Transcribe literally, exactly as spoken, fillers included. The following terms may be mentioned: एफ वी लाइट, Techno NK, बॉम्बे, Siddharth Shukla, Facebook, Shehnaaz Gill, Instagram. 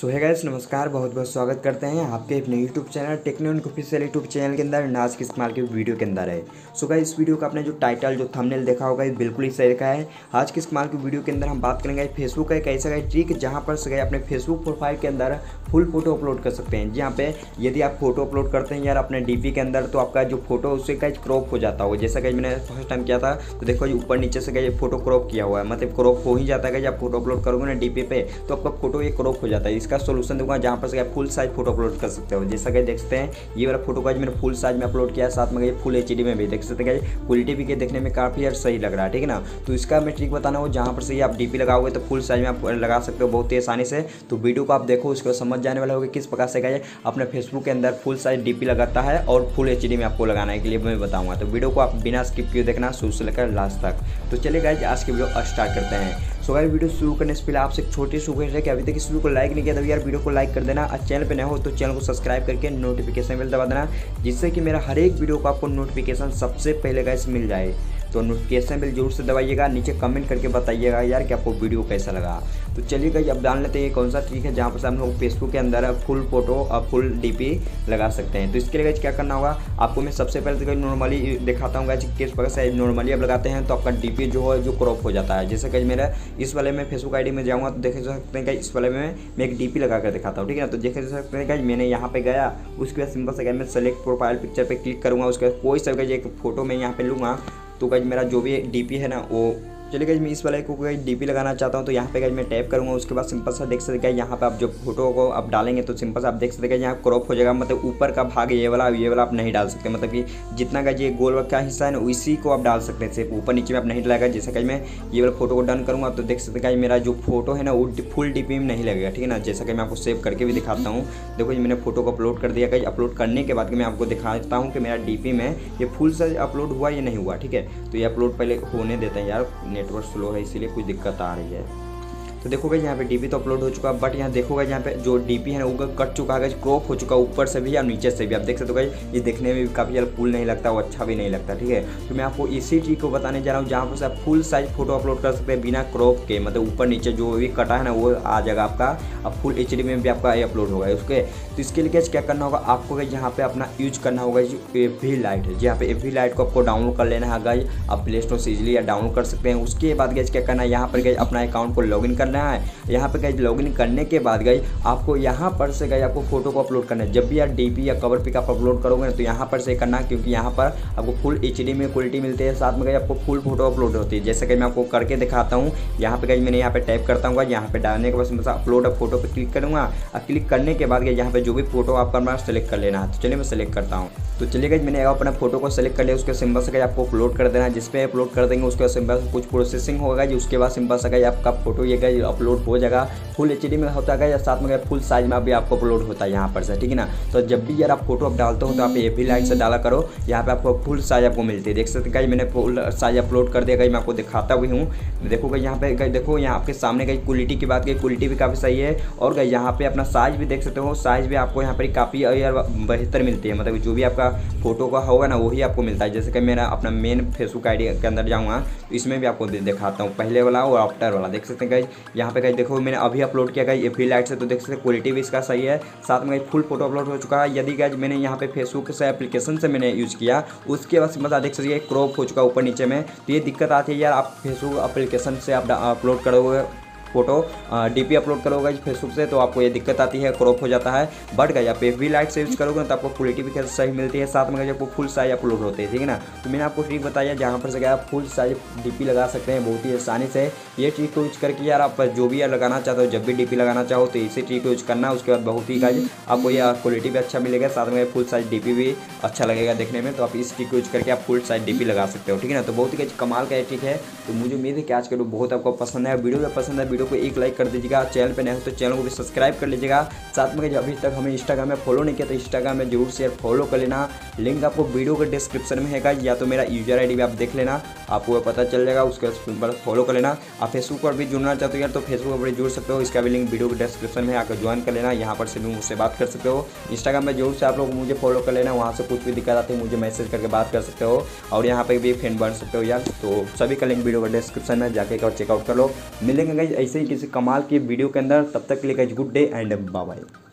सो है गाइस नमस्कार, बहुत बहुत स्वागत करते हैं आपके अपने YouTube channel techno NK official YouTube channel के अंदर नाज के इस्तेमाल के वीडियो के अंदर है। सो गाइस इस वीडियो का आपने जो टाइटल जो थंबनेल देखा होगा ये बिल्कुल ही सही देखा है। आज के इस्तेमाल की वीडियो के अंदर हम बात करेंगे फेसबुक का एक ऐसा गाइस ट्रिक जहाँ पर से अपने फेसबुक प्रोफाइल के अंदर फुल फोटो अपलोड कर सकते हैं। जहाँ पे यदि आप फोटो अपलोड करते हैं यार अपने डी पी के अंदर तो आपका जो फोटो उससे गाइस क्रॉप हो जाता होगा। जैसा गाइस मैंने फर्स्ट टाइम किया था तो देखो ऊपर नीचे से गाइस फोटो क्रॉप किया हुआ है, मतलब क्रॉप हो ही जाता है। जब फोटो अपलोड करोगे ना डी पी पे तो आपका फोटो ये क्रॉप हो जाता है। इसका सोल्यूशन दूंगा जहाँ पर से आप फुल साइज फोटो अपलोड कर सकते हो। जैसा कि देख सकते हैं ये वाला फोटो गाइस मैंने फुल साइज में अपलोड किया, साथ में गई फुल एच डी में भी देख सकते हैं। क्वालिटी भी देखने में काफ़ी यार सही लग रहा है, ठीक है ना। तो इसका मैं ट्रिक बताना हो जहाँ पर से आप डी पी लगाओगे तो फुल साइज में आप लगा सकते हो बहुत ही आसानी से। तो वीडियो को आप देखो, उसको समझ जाने वाला होगा किस प्रकार से गाइस अपने फेसबुक के अंदर फुल साइज डी पी लगाता है और फुल एच डी में आपको लगाने के लिए मैं बताऊँगा। तो वीडियो को आप बिना स्किप किए देखना शुरू से लेकर लास्ट तक। तो चलिए गाइस आज की वीडियो स्टार्ट करते हैं। सो गाइस वीडियो शुरू करने से पहले आपसे एक छोटी सी रिक्वेस्ट है कि अभी तक इस वीडियो को लाइक नहीं किया तो यार वीडियो को लाइक कर देना, और चैनल पे नए हो तो चैनल को सब्सक्राइब करके नोटिफिकेशन बेल दबा देना, जिससे कि मेरा हर एक वीडियो को आपको नोटिफिकेशन सबसे पहले गाइस मिल जाए। तो नोटिफिकेशन बिल जरूर से दबाइएगा, नीचे कमेंट करके बताइएगा यार कि आपको वीडियो कैसा लगा। तो चलिए गाइस अब जान लेते हैं कौन सा ट्रिक है जहाँ पर हम लोग फेसबुक के अंदर फुल फोटो और फुल डीपी लगा सकते हैं। तो इसके लिए गाइस क्या करना होगा आपको मैं सबसे पहले तो नॉर्मली दिखाता हूँ गाइस किस प्रकार से नॉर्मली आप लगाते हैं तो आपका डीपी जो है जो क्रॉप हो जाता है। जैसे कि मेरा इस वाले में फेसबुक आईडी में जाऊँगा तो देख सकते हैं इस वाले में मैं एक डीपी लगा कर दिखाता हूँ, ठीक है ना। तो देख सकते हैं गाइस मैंने यहाँ पे गया, उसके बाद सिंपल से मैं सेलेक्ट प्रोफाइल पिक्चर पर क्लिक करूँगा, उसके बाद कोई सा गाइस एक फोटो मैं यहाँ पे लूँगा। तो गाइस मेरा जो भी डीपी है ना वो चलिए गाइस मैं इस वाले को गाइस डीपी लगाना चाहता हूँ तो यहाँ पे गाइस मैं टैप करूँगा, उसके बाद सिंपल सा देख सकते हैं यहाँ पे आप जो फोटो को आप डालेंगे तो सिंपल सा आप देख सकते हैं यहाँ क्रॉप हो जाएगा। मतलब ऊपर का भाग ये वाला ये वाला आप नहीं डाल सकते, मतलब कि जितना गाइस ये गोल का हिस्सा है ना उसी को आप डाल सकते हैं, सिर्फ ऊपर नीचे में आप नहीं डालेगा। जैसे गाइस मैं ये वाला फोटो को डन करूँगा तो देख सकते हैं गाइस मेरा जो फोटो है ना वो फुल डीपी में नहीं लगेगा, ठीक है ना। जैसा कि मैं आपको सेव करके भी दिखाता हूँ, देखो जी मैंने फोटो को अपलोड कर दिया। गाइस अपलोड करने के बाद मैं आपको दिखाता हूँ कि मेरा डीपी में ये फुल साइज अपलोड हुआ या नहीं हुआ, ठीक है। तो ये अपलोड पहले होने देते हैं यार, नेटवर्क स्लो है इसीलिए कुछ दिक्कत आ रही है। तो देखोगे यहाँ पे डीपी तो अपलोड हो चुका है, बट यहाँ देखोगे यहाँ पे जो डीपी है ना वो कट चुका है, क्रॉप हो चुका है ऊपर से भी और नीचे से भी। आप देख सकते हो गाइस ये देखने में भी काफ़ी ज़्यादा कूल नहीं लगता और अच्छा भी नहीं लगता, ठीक है। तो मैं आपको इसी ट्रिक को बताने जा रहा हूँ जहाँ पर आप फुल साइज फोटो अपलोड कर सकते हैं बिना क्रॉप के, मतलब ऊपर नीचे जो भी कटा है ना वो आ जाएगा आपका, अब फुल एच डी में भी आपका ये अपलोड होगा उसके। तो इसके लिए क्या करना होगा आपको यहाँ पे अपना यूज करना होगा एफ वी लाइट है। यहाँ पे एफ वी लाइट को आपको डाउनलोड कर लेना है गाइस, आप प्ले स्टोर से इजिली डाउनलोड कर सकते हैं। उसके बाद गाइस क्या करना है यहाँ पर गाइस अपना अकाउंट को लॉग इन करना है। यहाँ पे गाइस लॉगिन करने के बाद गाइस आपको यहाँ पर से गाइस आपको फोटो को अपलोड करना है। जब भी यार डीपी या कवर पिक आप अपलोड करोगे ना तो यहाँ पर से करना, क्योंकि यहाँ पर आपको फुल एचडी में क्वालिटी मिलती है, साथ में गाइस आपको फुल फोटो अपलोड होती है। जैसे कि मैं आपको करके दिखाता हूँ, यहाँ पे गाइस मैंने यहाँ पे टाइप करता हूँ, यहाँ पे डालने के बाद अपलोड फोटो पर क्लिक करूँगा और क्लिक करने के बाद यहाँ पे जो भी फोटो आपका मैं सेलेक्ट कर लेना है। तो चलिए मैं सेलेक्ट करता हूँ। तो चलिए गाइस मैंने अपना फोटो को सेलेक्ट कर लिया, उसके सिंपल से आपको अपलोड कर देना है। जिस पे अपलोड कर देंगे उसके बाद सिंपल कुछ प्रोसेसिंग होगा, उसके बाद सिंपल से आपका फोटो ये गाइस अपलोड हो जाएगा। फुल एचडी में होता है या साथ में फुल साइज में भी आपको अपलोड होता है यहाँ पर से, ठीक है ना। तो जब भी यार आप फोटो आप डालते हो तो आप एफ वी लाइट से डाला करो, यहाँ पे आपको फुल साइज आपको मिलती है। देख सकते गाइस मैंने फुल साइज अपलोड कर दिया, गाइस मैं आपको दिखाता भी हूँ। देखो गाइस यहाँ पे गाइस देखो यहाँ आपके सामने गाइस क्वालिटी की बात की, क्वालिटी भी काफ़ी सही है। और गाइस यहाँ पे अपना साइज भी देख सकते हो, साइज भी आपको यहाँ पर काफ़ी यार बेहतर मिलती है, मतलब जो भी आपका फोटो का होगा ना वही आपको मिलता है। जैसे कि मेरा अपना मेन फेसबुक आईडी के अंदर जाऊँगा तो इसमें भी आपको दिखाता हूँ पहले वाला और आफ्टर वाला। देख सकते हैं गाइस यहाँ पे गाइस देखो मैंने अभी अपलोड किया गाइस एफ वी लाइट से, तो देख सकते हैं क्वालिटी भी इसका सही है, साथ में गाइस फुल फोटो अपलोड हो चुका है। यदि गाइस मैंने यहाँ पे फेसबुक से एप्लीकेशन से मैंने यूज़ किया उसके बाद मतलब देख सकते क्रॉप हो चुका ऊपर नीचे में। तो ये दिक्कत आती है यार, आप फेसबुक एप्लीकेशन से आप अपलोड करोगे फोटो डीपी अपलोड करोगे फेसबुक से तो आपको ये दिक्कत आती है, क्रॉप हो जाता है। बट गाइस आप एफ वी लाइट से यूज़ करोगे तो आपको क्वालिटी भी सही मिलती है, साथ में गाइस आपको फुल साइज अपलोड होते हैं, ठीक है ना। तो मैंने आपको ट्रिक बताया जहाँ पर से आप फुल साइज डीपी लगा सकते हैं बहुत ही आसानी से। ये ट्रिक को यूज करके यार आप जो भी यार लगाना चाहते हो, जब भी डीपी लगाना चाहो तो इसी ट्रिक को यूज करना। उसके बाद बहुत ही गाइस आपको यह क्वालिटी भी अच्छा मिलेगा, साथ में फुल साइज डीपी भी अच्छा लगेगा देखने में। तो आप इस ट्रिक को यूज करके आप फुल साइज डीपी लगा सकते हो, ठीक है ना। तो बहुत ही कमाल का ये ट्रिक है। तो मुझे उम्मीद है कि आज का वीडियो बहुत आपको पसंद है। वीडियो पसंद है को एक लाइक कर दीजिएगा, चैनल पे नए हो तो चैनल को भी सब्सक्राइब कर लीजिएगा। साथ में अभी तक हमें इंस्टाग्राम में फॉलो नहीं किया तो इंस्टाग्राम में जरूर से फॉलो कर लेना। लिंक आपको वीडियो के डिस्क्रिप्शन में हैगा, या तो मेरा यूजर आईडी भी आप देख लेना, आपको पता चल जाएगा, उसके बाद फॉलो कर लेना। आप फेसबुक पर भी जुड़ना चाहते हो यार तो फेसबुक पर जुड़ सकते हो, इसका भी लिंक वीडियो के डिस्क्रिप्शन में आकर ज्वाइन कर लेना, यहाँ पर से भी मुझसे बात कर सकते हो। इंस्टाग्राम में जरूर से आप लोग मुझे फॉलो कर लेना, वहाँ से कुछ भी दिक्कत आती है मुझे मैसेज करके बात कर सकते हो, और यहाँ पर भी फ्रेंड बन सकते हो यार। तो सभी का लिंक वीडियो के डिस्क्रिप्शन में जाके चेकआउट कर लो। मिलेंगे ऐसे ही किसी कमाल की वीडियो के अंदर, तब तक के लिए guys good day and bye bye.